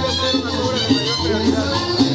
debe ser una obra de mayor prioridad.